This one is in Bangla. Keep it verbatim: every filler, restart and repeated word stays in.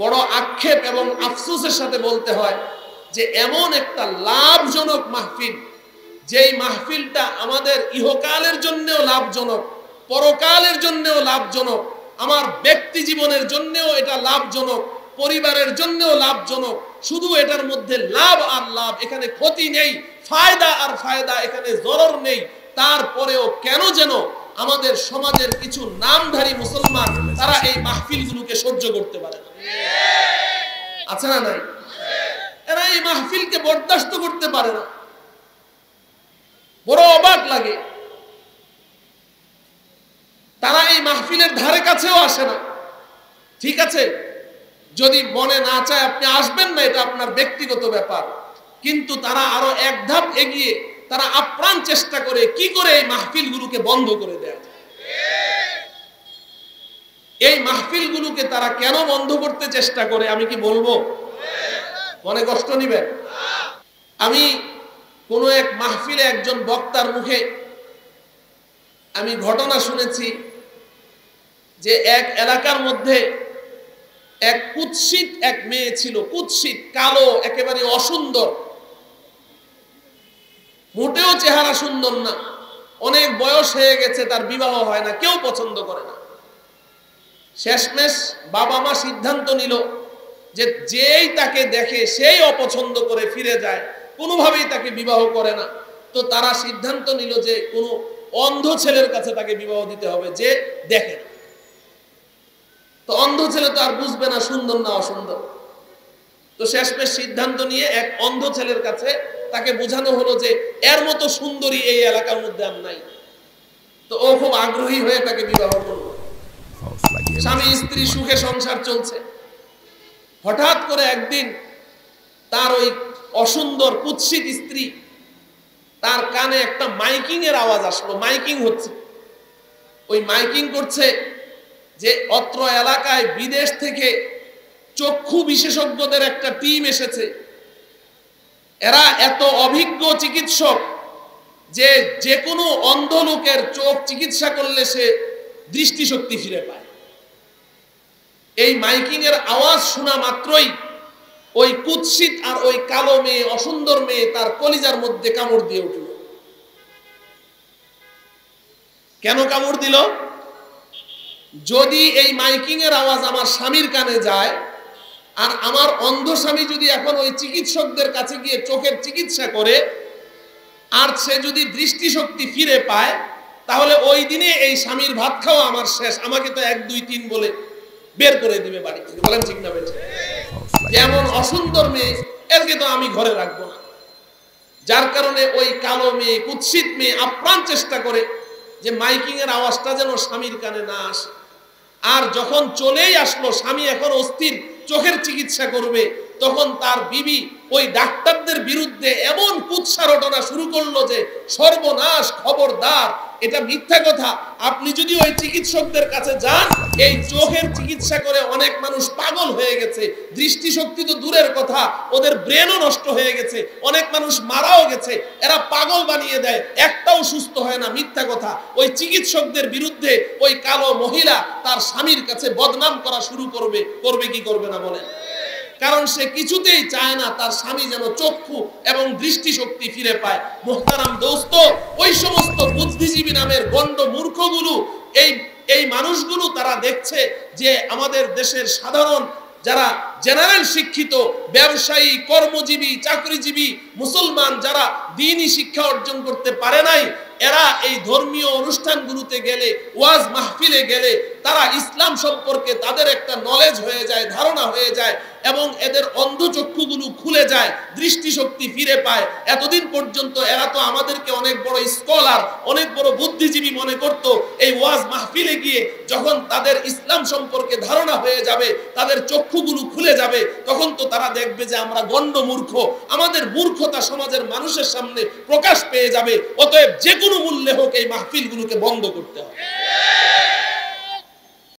बड़ आक्षेप एवं अफसोसের সাথে বলতে হয় যে এমন একটা লাভজনক মাহফিল যেই মাহফিলটা আমাদের ইহকালের জন্যও লাভজনক পরকালের জন্যও লাভজনক আমার ব্যক্তি জীবনের জন্যও এটা লাভজনক পরিবারের জন্যও লাভজনক শুধু এটার মধ্যে লাভ আর লাভ এখানে ক্ষতি নেই ফায়দা আর ফায়দা এখানে জরর নেই তারপরেও কেন যেন আমাদের সমাজের কিছু নামধারী মুসলমান তারা এই মাহফিলগুলোকে সহ্য করতে পারে না ঠিক আছে না নাই এরা এই মাহফিলকে বরদাস্ত করতে পারে না বড় অবাক লাগে তারা এই মাহফিলের ধারে কাছেও আসে না ঠিক আছে যদি মনে না চায় আপনি আসবেন না এটা আপনার ব্যক্তিগত ব্যাপার কিন্তু তারা আরো এক ধাপ এগিয়ে তারা আপ্রাণ চেষ্টা করে কি করে এই মাহফিলগুলোকে বন্ধ করে দেয় এই মাহফিলগুলোকে তারা কেন বন্ধ করতে চেষ্টা করে আমি কি বলবো মনে কষ্ট নেবেন আমি কোন এক মাহফিলে একজন বক্তার মুখে আমি ঘটনা শুনেছি যে এক এলাকার মধ্যে এক কুৎসিত এক মেয়ে ছিল কুৎসিত কালো একেবারে অসুন্দর মোটেও চেহারা সুন্দর না অনেক বয়স হয়ে গেছে তার বিবাহ হয় না কেউ পছন্দ করে না শেষমেশ বাবা মা সিদ্ধান্ত নিল যে যেই তাকে দেখে সেই অপছন্দ করে ফিরে যায় কোনোভাবেই তাকে বিবাহ করে না তো তারা সিদ্ধান্ত নিল যে কোনো অন্ধ ছেলের কাছে তাকে বিবাহ দিতে হবে যে দেখে না তো অন্ধ ছেলে তো আর বুঝবে না সুন্দর না অসুন্দর তো শেষমেশ সিদ্ধান্ত নিয়ে এক অন্ধ ছেলের কাছে তাকে বোঝানো হলো যে এর মতো সুন্দরী এই এলাকার মধ্যে আর নাই তো ও খুব আগ্রহী হয়ে তাকে বিবাহ করলো স্বামী স্ত্রী সুখে সংসার চলছে হঠাৎ করে একদিন তার ওই অসুন্দর কুৎসিত স্ত্রী তার কানে একটা মাইকিং এর আওয়াজ আসলো মাইকিং হচ্ছে ওই মাইকিং করছে যে অত্র এলাকায় বিদেশ থেকে চক্ষু বিশেষজ্ঞদের একটা টিম এসেছে এরা এত অভিজ্ঞ চিকিৎসক যে যে কোনো অন্ধ লোকের চোখ চিকিৎসা করলে সে দৃষ্টিশক্তি ফিরে পায় এই মাইকিং এর আওয়াজ শোনা মাত্রই ওই কুৎসিত আর ওই কালো মেয়ে অসুন্দর মেয়ে তার কলিজার মধ্যে কামড় দিয়ে উঠল কেন কামড় দিল যদি এই মাইকিং এর আওয়াজ আমার স্বামীর কানে যায় আর আমার অন্ধ স্বামী যদি এখন ওই চিকিৎসকদের কাছে গিয়ে চোখের চিকিৎসা করে আর সে যদি দৃষ্টিশক্তি ফিরে পায় তাহলে ওই দিনে এই স্বামীর ভাত খাওয়া আমার শেষ আমাকে তো এক দুই তিন বলে বের করে দিবে বাড়ি থেকে বলেন ঠিক না বেঁচে যেমন অসুন্দর মেয়ে একে তো আমি ঘরে রাখবো না যার কারণে ওই কালো মেয়ে কুৎসিত মেয়ে আপ্রাণ চেষ্টা করে যে মাইকিং এর আওয়াজটা যেন স্বামীর কানে না আসে আর যখন চলেই আসলো স্বামী এখন অস্থির চোখের চিকিৎসা করবে তখন তার বিবি ওই ডাক্তারদের বিরুদ্ধে এমন কুৎসা রটনা শুরু করলো যে সর্বনাশ খবরদার এটা মিথ্যা কথা আপনি যদি ওই চিকিৎসকদের কাছে যান এই চোখের চিকিৎসা করে অনেক মানুষ পাগল হয়ে গেছে দৃষ্টিশক্তি তো দূরের কথা ওদের ব্রেনও নষ্ট হয়ে গেছে অনেক মানুষ মারাও গেছে এরা পাগল বানিয়ে দেয় একটাও সুস্থ হয় না মিথ্যা কথা ওই চিকিৎসকদের বিরুদ্ধে ওই কালো মহিলা তার স্বামীর কাছে বদনাম করা শুরু করবে করবে কি করবে না বলেন কারণ সে কিছুতেই চায় না তার স্বামী যেন চক্ষু এবং দৃষ্টিশক্তি ফিরে পায় মুহতারাম দোস্ত ওই সমস্ত বুদ্ধিজীবী নামের গণ্ড মূর্খগুলো এই এই মানুষগুলো তারা দেখছে যে আমাদের দেশের সাধারণ যারা জেনারেল শিক্ষিত ব্যবসায়ী কর্মজীবী চাকরিজীবী মুসলমান যারা দ্বীনই শিক্ষা অর্জন করতে পারে নাই এরা এই ধর্মীয় অনুষ্ঠানগুলোতে গেলে ওয়াজ মাহফিলে গেলে তারা ইসলাম সম্পর্কে তাদের একটা নলেজ হয়ে যায় ধারণা হয়ে যায় এবং এদের অন্ধ চক্ষুগুলো খুলে যায় দৃষ্টিশক্তি ফিরে পায় এতদিন পর্যন্ত এরা তো আমাদেরকে অনেক বড় স্কলার অনেক বড় বুদ্ধিজীবী মনে করত এই ওয়াজ মাহফিলে গিয়ে যখন তাদের ইসলাম সম্পর্কে ধারণা হয়ে যাবে তাদের চক্ষুগুলো খুলে যাবে তখন তো তারা দেখবে যে আমরা গণ্ড মূর্খ আমাদের মূর্খতা সমাজের মানুষের সামনে প্রকাশ পেয়ে যাবে অতএব যে কোনো মূল্যে হোক এই মাহফিলগুলোকে বন্ধ করতে হবে